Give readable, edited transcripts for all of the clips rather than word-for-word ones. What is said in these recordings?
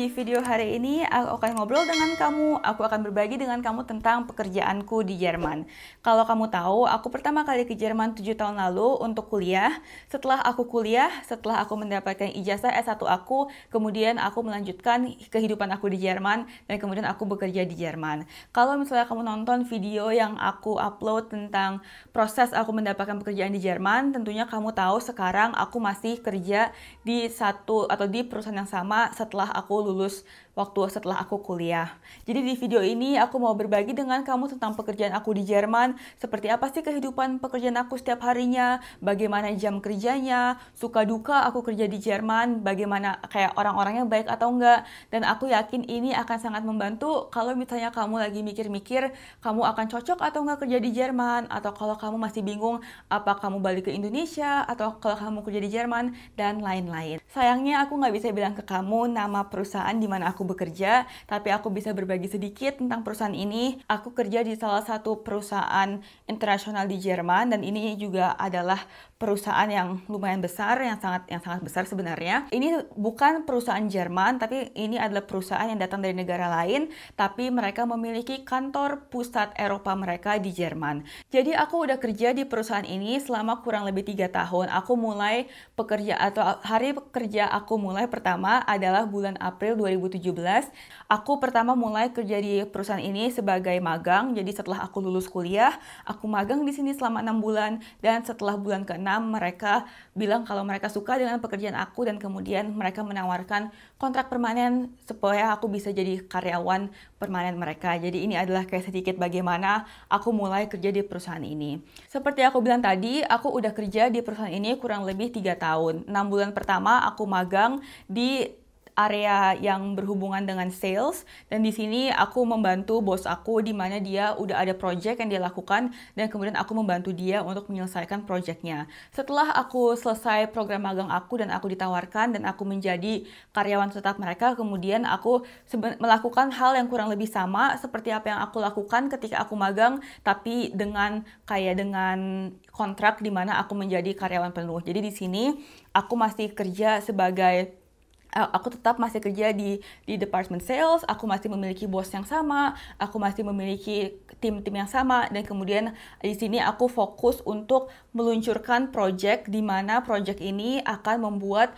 Di video hari ini aku akan ngobrol dengan kamu, aku akan berbagi dengan kamu tentang pekerjaanku di Jerman. Kalau kamu tahu, aku pertama kali ke Jerman 7 tahun lalu untuk kuliah. Setelah aku mendapatkan ijazah S1 aku, kemudian aku melanjutkan kehidupan aku di Jerman, dan kemudian aku bekerja di Jerman. Kalau misalnya kamu nonton video yang aku upload tentang proses aku mendapatkan pekerjaan di Jerman, tentunya kamu tahu sekarang aku masih kerja di satu atau di perusahaan yang sama setelah aku lulus setelah aku kuliah. Jadi di video ini aku mau berbagi dengan kamu tentang pekerjaan aku di Jerman, seperti apa sih kehidupan pekerjaan aku setiap harinya, bagaimana jam kerjanya, suka duka aku kerja di Jerman, bagaimana kayak orang-orangnya baik atau enggak, dan aku yakin ini akan sangat membantu kalau misalnya kamu lagi mikir-mikir kamu akan cocok atau enggak kerja di Jerman, atau kalau kamu masih bingung apa kamu balik ke Indonesia, atau kalau kamu kerja di Jerman, dan lain-lain. Sayangnya aku nggak bisa bilang ke kamu nama perusahaan di mana aku bekerja, tapi aku bisa berbagi sedikit tentang perusahaan ini. Aku kerja di salah satu perusahaan internasional di Jerman, dan ini juga adalah perusahaan yang lumayan besar, yang sangat besar sebenarnya. Ini bukan perusahaan Jerman, tapi ini adalah perusahaan yang datang dari negara lain, tapi mereka memiliki kantor pusat Eropa mereka di Jerman. Jadi aku udah kerja di perusahaan ini selama kurang lebih 3 tahun. Aku mulai pekerja atau hari kerja aku mulai pertama adalah bulan April 2017. Aku pertama mulai kerja di perusahaan ini sebagai magang. Jadi setelah aku lulus kuliah, aku magang di sini selama 6 bulan, dan setelah bulan ke-6 mereka bilang kalau mereka suka dengan pekerjaan aku, dan kemudian mereka menawarkan kontrak permanen supaya aku bisa jadi karyawan permanen mereka. Jadi ini adalah kayak sedikit bagaimana aku mulai kerja di perusahaan ini. Seperti aku bilang tadi, aku udah kerja di perusahaan ini kurang lebih 3 tahun. 6 bulan pertama aku magang di area yang berhubungan dengan sales, dan di sini aku membantu bos aku di mana dia udah ada project yang dia lakukan, dan kemudian aku membantu dia untuk menyelesaikan projectnya. Setelah aku selesai program magang aku dan aku ditawarkan dan aku menjadi karyawan tetap mereka, kemudian aku melakukan hal yang kurang lebih sama seperti apa yang aku lakukan ketika aku magang, tapi dengan kontrak di mana aku menjadi karyawan penuh. Jadi di sini aku masih kerja sebagai aku tetap masih kerja di department sales, aku masih memiliki bos yang sama, aku masih memiliki tim-tim yang sama, dan kemudian di sini aku fokus untuk meluncurkan project di mana project ini akan membuat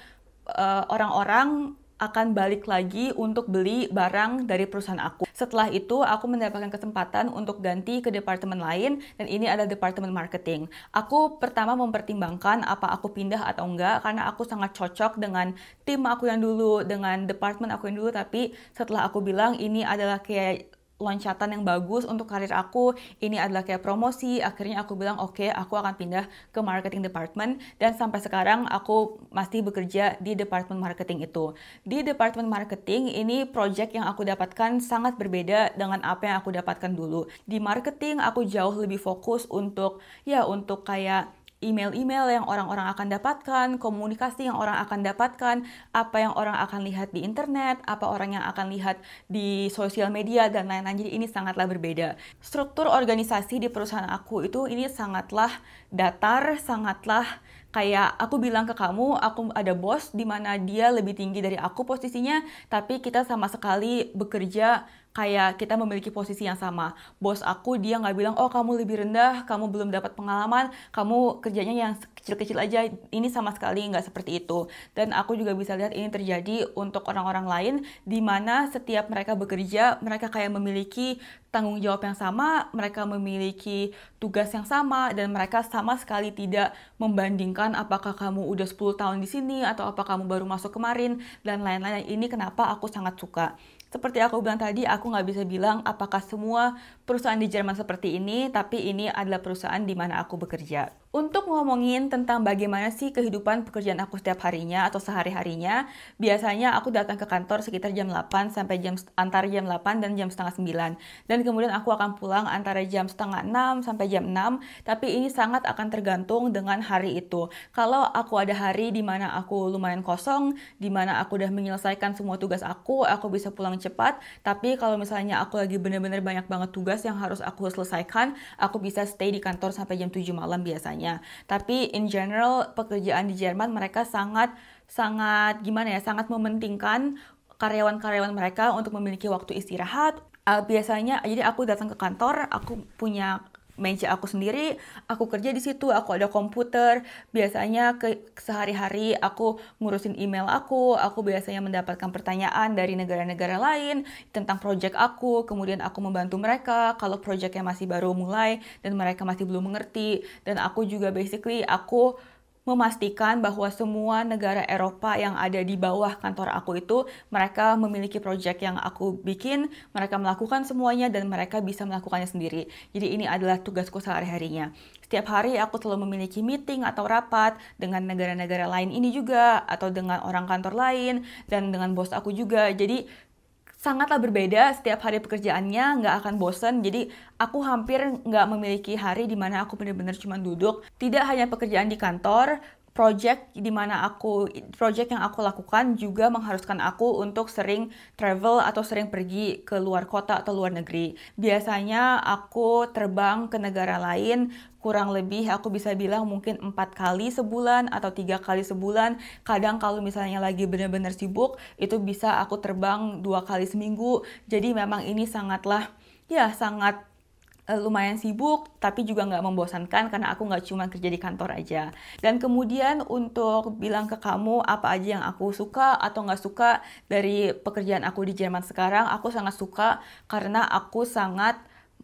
orang-orang akan balik lagi untuk beli barang dari perusahaan aku. Setelah itu, aku mendapatkan kesempatan untuk ganti ke departemen lain, dan ini adalah departemen marketing. Aku pertama mempertimbangkan apa aku pindah atau enggak, karena aku sangat cocok dengan tim aku yang dulu, dengan departemen aku yang dulu, tapi setelah aku bilang ini adalah kayak loncatan yang bagus untuk karir aku, ini adalah kayak promosi, akhirnya aku bilang oke, aku akan pindah ke marketing department, dan sampai sekarang aku masih bekerja di department marketing itu. Di department marketing ini project yang aku dapatkan sangat berbeda dengan apa yang aku dapatkan dulu. Di marketing aku jauh lebih fokus untuk kayak email-email yang orang-orang akan dapatkan, komunikasi yang orang akan dapatkan, apa yang orang akan lihat di internet, apa orang yang akan lihat di sosial media, dan lain-lain. Jadi ini sangatlah berbeda. Struktur organisasi di perusahaan aku itu ini sangatlah datar, sangatlah kayak aku bilang ke kamu, aku ada bos di mana dia lebih tinggi dari aku posisinya, tapi kita sama sekali bekerja kayak kita memiliki posisi yang sama. Bos aku dia nggak bilang, oh kamu lebih rendah, kamu belum dapat pengalaman, kamu kerjanya yang kecil-kecil aja. Ini sama sekali nggak seperti itu. Dan aku juga bisa lihat ini terjadi untuk orang-orang lain, di mana setiap mereka bekerja, mereka kayak memiliki tanggung jawab yang sama, mereka memiliki tugas yang sama, dan mereka sama sekali tidak membandingkan apakah kamu udah 10 tahun di sini, atau apa kamu baru masuk kemarin, dan lain-lain. Ini kenapa aku sangat suka. Seperti aku bilang tadi, aku nggak bisa bilang apakah semua perusahaan di Jerman seperti ini, tapi ini adalah perusahaan di mana aku bekerja. Untuk ngomongin tentang bagaimana sih kehidupan pekerjaan aku setiap harinya atau sehari-harinya, biasanya aku datang ke kantor sekitar jam 8 sampai antara jam 8 dan jam setengah 9. Dan kemudian aku akan pulang antara jam setengah 6 sampai jam 6, tapi ini sangat akan tergantung dengan hari itu. Kalau aku ada hari di mana aku lumayan kosong, di mana aku udah menyelesaikan semua tugas aku bisa pulang cepat, tapi kalau misalnya aku lagi bener-bener banyak banget tugas yang harus aku selesaikan, aku bisa stay di kantor sampai jam 7 malam biasanya. Tapi in general pekerjaan di Jerman mereka sangat mementingkan karyawan-karyawan mereka untuk memiliki waktu istirahat. Biasanya, jadi aku datang ke kantor, aku punya meja aku sendiri, aku kerja di situ, aku ada komputer. Biasanya sehari-hari aku ngurusin email aku biasanya mendapatkan pertanyaan dari negara-negara lain tentang project aku, kemudian aku membantu mereka kalau projectnya masih baru mulai dan mereka masih belum mengerti. Dan aku juga basically, aku memastikan bahwa semua negara Eropa yang ada di bawah kantor aku itu, mereka memiliki proyek yang aku bikin, mereka melakukan semuanya, dan mereka bisa melakukannya sendiri. Jadi ini adalah tugasku sehari-harinya. Setiap hari aku selalu memiliki meeting atau rapat dengan negara-negara lain ini juga, atau dengan orang kantor lain, dan dengan bos aku juga. Jadi sangatlah berbeda setiap hari pekerjaannya, nggak akan bosen. Jadi aku hampir nggak memiliki hari di mana aku benar-benar cuma duduk. Tidak hanya pekerjaan di kantor, project yang aku lakukan juga mengharuskan aku untuk sering travel atau sering pergi ke luar kota atau luar negeri. Biasanya aku terbang ke negara lain. Kurang lebih aku bisa bilang mungkin 4 kali sebulan atau 3 kali sebulan. Kadang kalau misalnya lagi benar-benar sibuk, itu bisa aku terbang 2 kali seminggu. Jadi memang ini sangatlah, ya sangat lumayan sibuk, tapi juga nggak membosankan karena aku nggak cuma kerja di kantor aja. Dan kemudian untuk bilang ke kamu apa aja yang aku suka atau nggak suka dari pekerjaan aku di Jerman sekarang, aku sangat suka karena aku sangat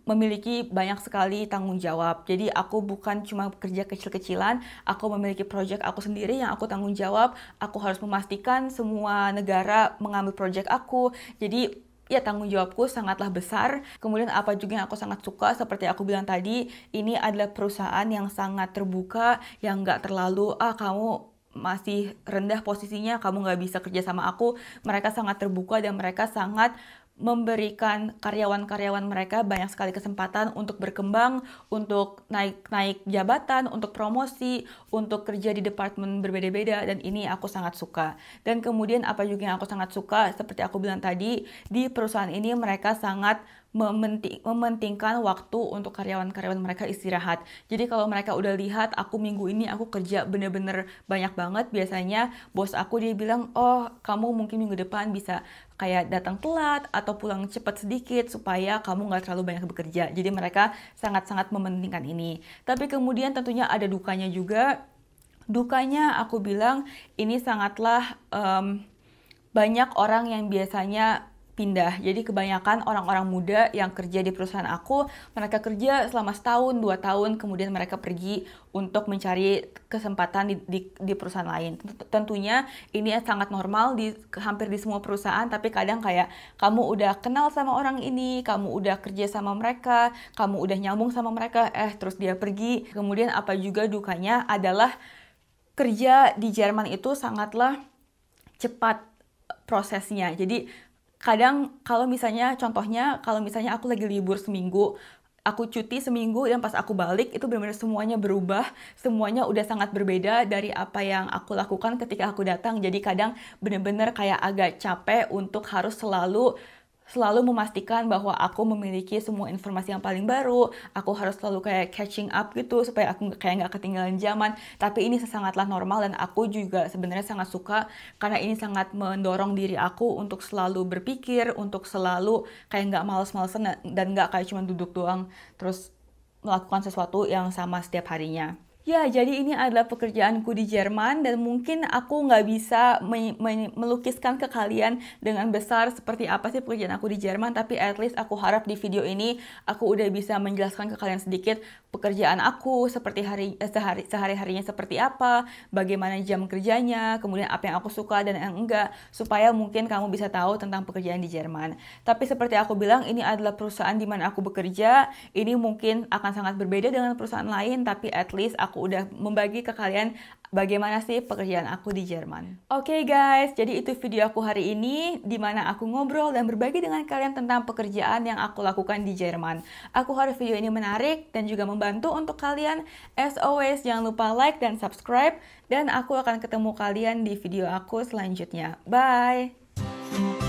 memiliki banyak sekali tanggung jawab. Jadi aku bukan cuma kerja kecil-kecilan, aku memiliki proyek aku sendiri yang aku tanggung jawab. Aku harus memastikan semua negara mengambil proyek aku. Jadi ya, tanggung jawabku sangatlah besar. Kemudian apa juga yang aku sangat suka, seperti aku bilang tadi, ini adalah perusahaan yang sangat terbuka, yang nggak terlalu, kamu masih rendah posisinya, kamu nggak bisa kerja sama aku. Mereka sangat terbuka dan mereka sangat memberikan karyawan-karyawan mereka banyak sekali kesempatan untuk berkembang, untuk naik jabatan, untuk promosi, untuk kerja di departemen berbeda-beda, dan ini aku sangat suka. Dan kemudian apa juga yang aku sangat suka, seperti aku bilang tadi, di perusahaan ini mereka sangat mementingkan waktu untuk karyawan-karyawan mereka istirahat. Jadi kalau mereka udah lihat aku minggu ini aku kerja bener-bener banyak banget, biasanya bos aku dia bilang, oh kamu mungkin minggu depan bisa kayak datang telat atau pulang cepat sedikit supaya kamu nggak terlalu banyak bekerja. Jadi mereka sangat-sangat mementingkan ini. Tapi kemudian tentunya ada dukanya juga. Dukanya aku bilang ini sangatlah banyak orang yang biasanya pindah. Jadi kebanyakan orang-orang muda yang kerja di perusahaan aku, mereka kerja selama 1-2 tahun, kemudian mereka pergi untuk mencari kesempatan di perusahaan lain. Tentunya ini sangat normal di hampir di semua perusahaan, tapi kadang kayak kamu udah kenal sama orang ini, kamu udah kerja sama mereka, kamu udah nyambung sama mereka, terus dia pergi. Kemudian apa juga dukanya adalah kerja di Jerman itu sangatlah cepat prosesnya. Jadi kadang kalau misalnya, contohnya kalau misalnya aku lagi libur seminggu, aku cuti seminggu, dan pas aku balik itu benar-benar semuanya berubah, semuanya udah sangat berbeda dari apa yang aku lakukan ketika aku datang. Jadi kadang benar-benar kayak agak capek untuk harus selalu memastikan bahwa aku memiliki semua informasi yang paling baru. Aku harus selalu kayak catching up gitu supaya aku kayak nggak ketinggalan zaman. Tapi ini sangatlah normal, dan aku juga sebenarnya sangat suka karena ini sangat mendorong diri aku untuk selalu berpikir, untuk selalu kayak nggak males-malesan dan nggak kayak cuma duduk doang terus melakukan sesuatu yang sama setiap harinya. Ya, jadi ini adalah pekerjaanku di Jerman, dan mungkin aku nggak bisa melukiskan ke kalian dengan besar seperti apa sih pekerjaan aku di Jerman, tapi at least aku harap di video ini aku udah bisa menjelaskan ke kalian sedikit pekerjaan aku, seperti sehari-harinya seperti apa, bagaimana jam kerjanya, kemudian apa yang aku suka dan yang enggak, supaya mungkin kamu bisa tahu tentang pekerjaan di Jerman. Tapi seperti aku bilang, ini adalah perusahaan di mana aku bekerja, ini mungkin akan sangat berbeda dengan perusahaan lain, tapi at least aku udah membagi ke kalian bagaimana sih pekerjaan aku di Jerman. Oke guys, jadi itu video aku hari ini, dimana aku ngobrol dan berbagi dengan kalian tentang pekerjaan yang aku lakukan di Jerman. Aku harap video ini menarik dan juga membantu untuk kalian. As always, jangan lupa like dan subscribe, dan aku akan ketemu kalian di video aku selanjutnya. Bye!